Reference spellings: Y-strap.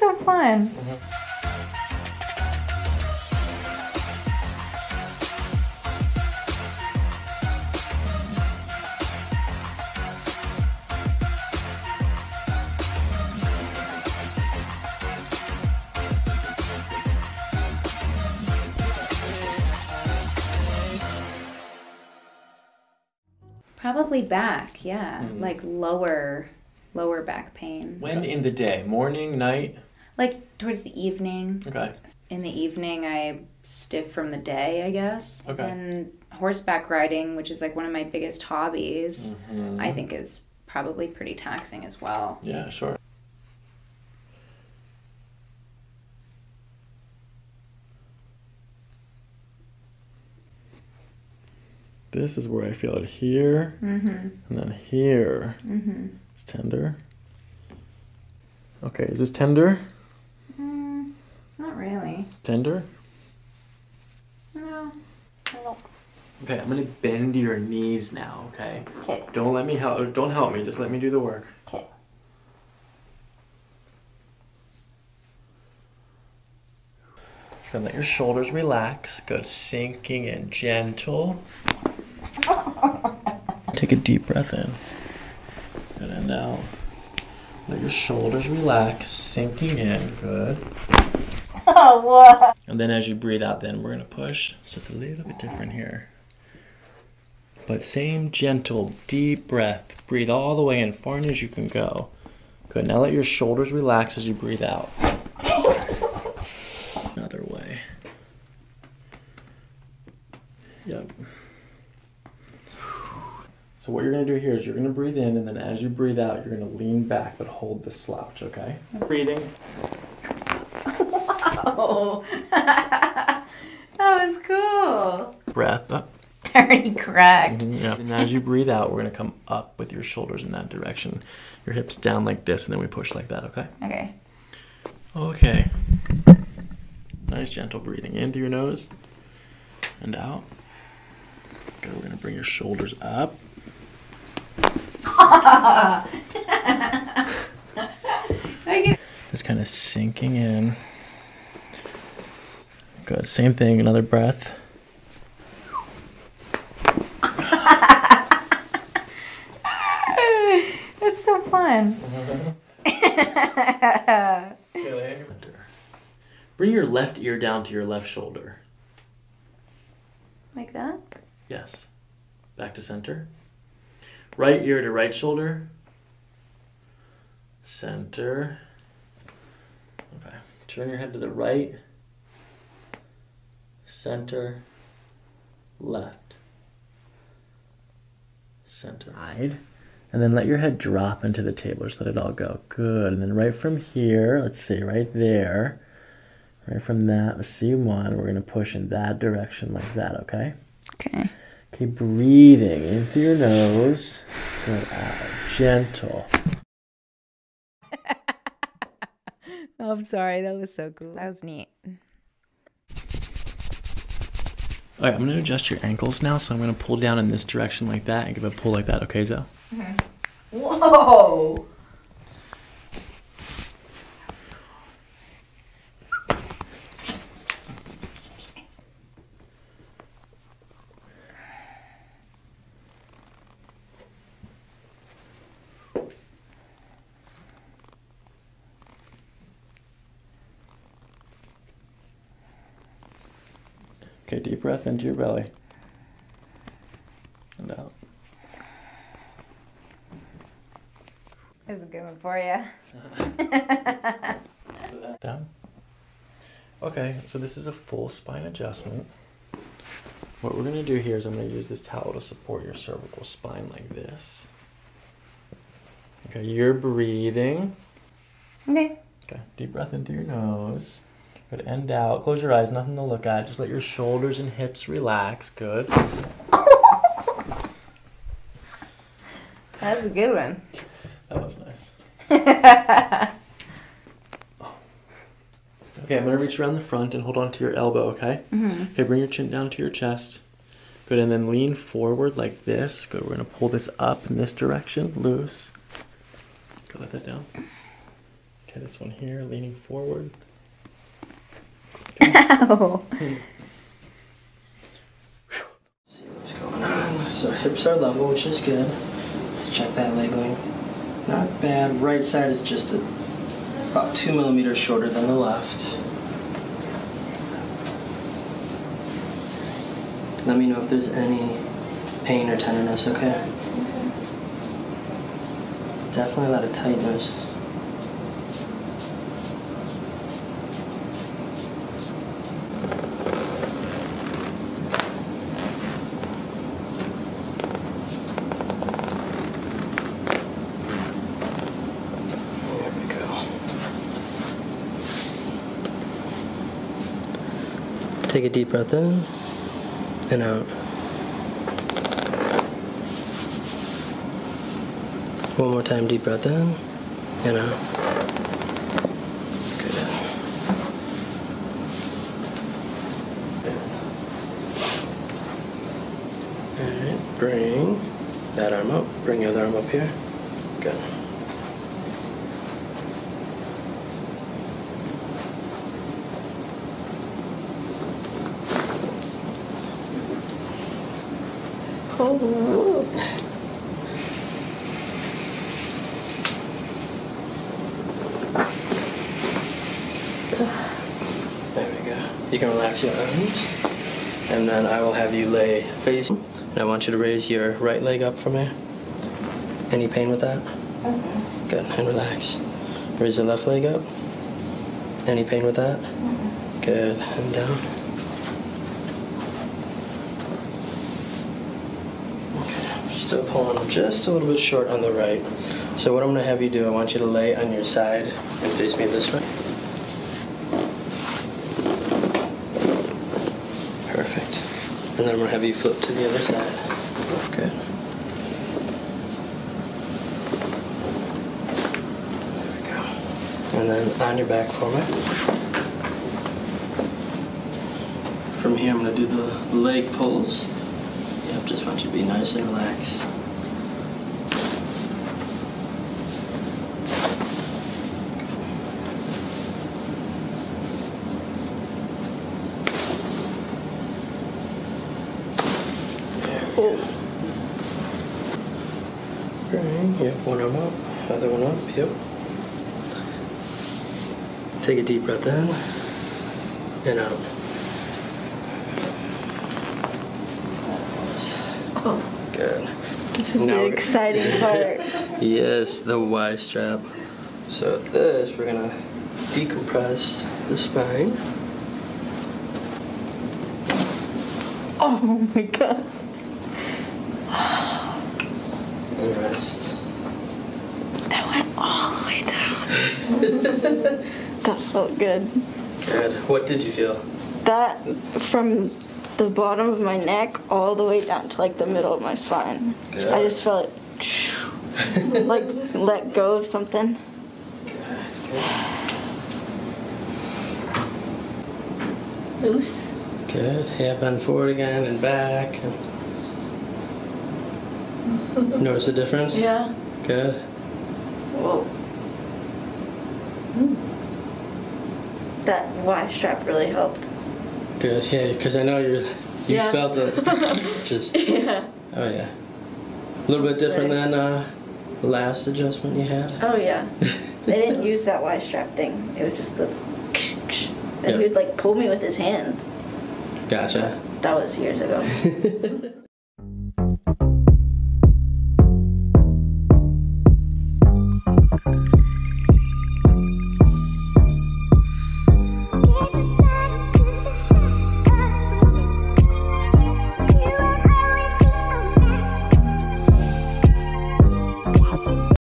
so fun. Mm-hmm. Probably back, yeah. Mm. Like lower back pain. When in the day? Morning, night? Like towards the evening. Okay. In the evening, I stiff from the day, I guess. Okay. And horseback riding, which is like one of my biggest hobbies, mm-hmm. I think is probably pretty taxing as well. Yeah, sure. This is where I feel it here, mm-hmm. and then here. Mm-hmm. It's tender. Okay, is this tender? Not really. Tender? No, I don't. Okay, I'm gonna bend your knees now, okay? Okay. Don't help me, just let me do the work. Okay. And let your shoulders relax. Good, sinking in, gentle. Take a deep breath in. Good, and out. Let your shoulders relax, sinking in. Good. Oh, what? And then as you breathe out, then we're gonna push. So it's a little bit different here. But same gentle, deep breath. Breathe all the way in, far in as you can go. Good, now let your shoulders relax as you breathe out. Another way. Yep. So what you're going to do here is you're going to breathe in, and then as you breathe out, you're going to lean back but hold the slouch, okay? Breathing. Wow. That was cool. Breath up. Already cracked. Mm-hmm, yeah. And as you breathe out, we're going to come up with your shoulders in that direction. Your hips down like this, and then we push like that, okay? Okay. Okay. Nice gentle breathing in through your nose and out. Good, we're going to bring your shoulders up. Just kind of sinking in. Good, same thing, another breath. That's so fun. Bring your left ear down to your left shoulder. Like that? Yes. Back to center. Right ear to right shoulder. Center. Okay. Turn your head to the right. Center. Left. Center. Wide. And then let your head drop into the table. Just let it all go. Good. And then right from here, let's see, right there. Right from that, C1, we're going to push in that direction like that, okay? Okay. Keep breathing in through your nose, slow out, gentle. Oh, I'm sorry, that was so cool. That was neat. All right, I'm going to adjust your ankles now, so I'm going to pull down in this direction like that and give a pull like that, okay, Zoe? Okay. Whoa! Okay, deep breath into your belly. And out. This is a good one for you. Down. Okay, so this is a full spine adjustment. What we're going to do here is I'm going to use this towel to support your cervical spine like this. Okay, you're breathing. Okay. Okay, deep breath in through your nose. Good, end out. Close your eyes, nothing to look at. Just let your shoulders and hips relax. Good. That was a good one. That was nice. Oh. Okay, I'm going to reach around the front and hold on to your elbow, okay? Mm-hmm. Okay, bring your chin down to your chest. Good, and then lean forward like this. Good, we're going to pull this up in this direction, loose. Good, let that down. Okay, this one here, leaning forward. Ow! See what's going on. So hips are level, which is good. Let's check that labeling. Not bad. Right side is just about 2 millimeters shorter than the left. Let me know if there's any pain or tenderness, okay? Mm-hmm. Definitely a lot of tightness. There we go. Take a deep breath in. And out. One more time, deep breath in and out. Good. Alright, bring that arm up, bring your other arm up here. Good. Oh. There we go. You can relax your arms, and then I will have you lay face. And I want you to raise your right leg up from here. Any pain with that? Okay. Good. And relax. Raise the left leg up. Any pain with that? Okay. Good. And down. Still pulling them just a little bit short on the right. So what I'm going to have you do, I want you to lay on your side and face me this way. Perfect. And then I'm going to have you flip to the other side. Good. There we go. And then on your back for me. From here, I'm going to do the leg pulls. Yep, just want you to be nice and relaxed. There we go. Bring, yep, one arm up, other one up, yep. Take a deep breath in and out. Oh. Good. This is the exciting part. Yes, the Y-strap. So with this, we're gonna decompress the spine. Oh my god. And rest. That went all the way down. That felt good. Good. What did you feel? That from the bottom of my neck all the way down to like the middle of my spine. Good. I just felt it like let go of something. Good. Good. Loose. Good. Yeah, bend forward again and back. Notice the difference? Yeah. Good. Whoa. That Y-strap really helped. Good, yeah, because I know you felt it just, yeah. Oh yeah. A little bit different than the last adjustment you had. Oh yeah. They didn't use that Y-strap thing. It was just the and he would like pull me with his hands. Gotcha. That was years ago.